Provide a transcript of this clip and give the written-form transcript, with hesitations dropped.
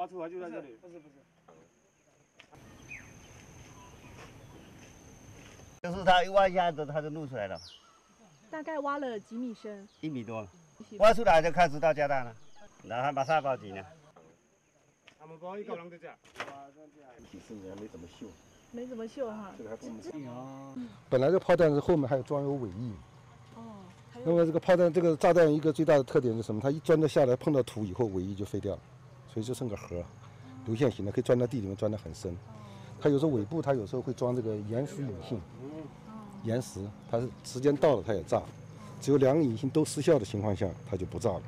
挖出来就在这里。不是。就是它一挖一下子，它就露出来了。大概挖了几米深？1米多了。挖出来就开始到加大了，然后把它包紧了。他们包一个人在这。几十年没怎么锈。没怎么锈哈。这个还不能啊。本来这炮弹是后面还有装有尾翼。 那么这个炮弹，这个炸弹一个最大的特点是什么？它一钻到下来碰到土以后，尾翼就飞掉了，所以就剩个核，流线型的，可以钻到地里面，钻得很深。它有时候尾部，它有时候会装这个岩石引信，岩石，它是时间到了它也炸，只有2个引信都失效的情况下，它就不炸了。